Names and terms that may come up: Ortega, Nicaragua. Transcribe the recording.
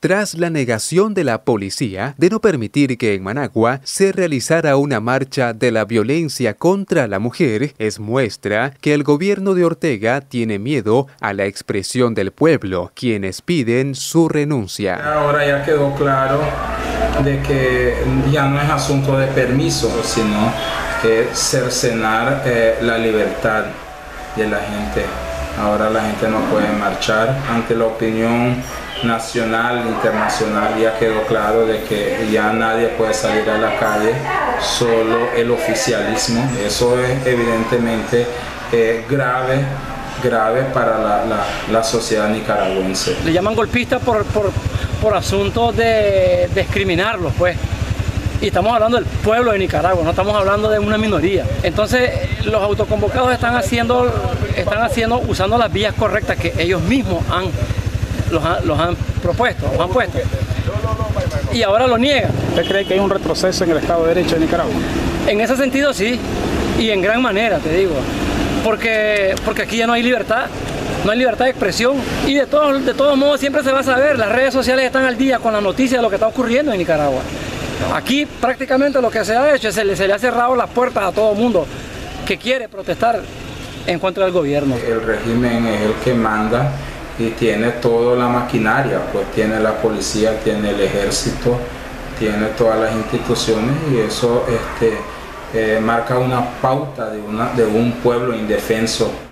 Tras la negación de la policía de no permitir que en Managua se realizara una marcha de la violencia contra la mujer, es muestra que el gobierno de Ortega tiene miedo a la expresión del pueblo, quienes piden su renuncia. Ahora ya quedó claro de que ya no es asunto de permiso, sino que cercenar la libertad de la gente. Ahora la gente no puede marchar ante la opinión nacional, internacional. Ya quedó claro de que ya nadie puede salir a la calle, solo el oficialismo. Eso es evidentemente grave para la sociedad nicaragüense. Le llaman golpista por asuntos de discriminarlos, pues. Y estamos hablando del pueblo de Nicaragua, no estamos hablando de una minoría. Entonces, los autoconvocados están usando las vías correctas que ellos mismos los han puesto. Y ahora lo niegan. ¿Usted cree que hay un retroceso en el Estado de Derecho de Nicaragua? En ese sentido sí, y en gran manera, te digo. Porque aquí ya no hay libertad. No hay libertad de expresión y de todos modos siempre se va a saber. Las redes sociales están al día con la noticia de lo que está ocurriendo en Nicaragua. Aquí prácticamente lo que se ha hecho es se le ha cerrado las puertas a todo mundo que quiere protestar en contra del gobierno. El régimen es el que manda y tiene toda la maquinaria, pues tiene la policía, tiene el ejército, tiene todas las instituciones y eso marca una pauta de un pueblo indefenso.